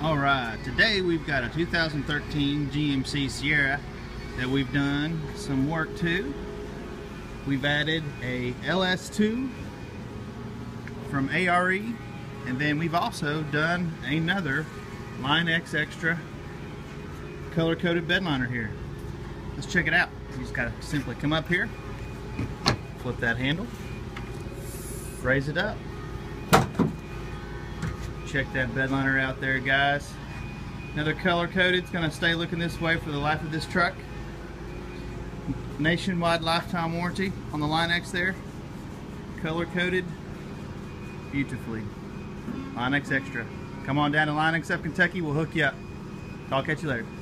Alright, today we've got a 2013 GMC Sierra that we've done some work to. We've added a LS2 from A.R.E. and then we've also done another LINE-X Xtra color-coded bedliner here. Let's check it out. You just gotta simply come up here, flip that handle, raise it up. Check that bedliner out there, guys. Another color-coded. It's gonna stay looking this way for the life of this truck. Nationwide lifetime warranty on the LINE-X there. Color-coded beautifully. LINE-X Xtra. Come on down to LINE-X Up, Kentucky. We'll hook you up. I'll catch you later.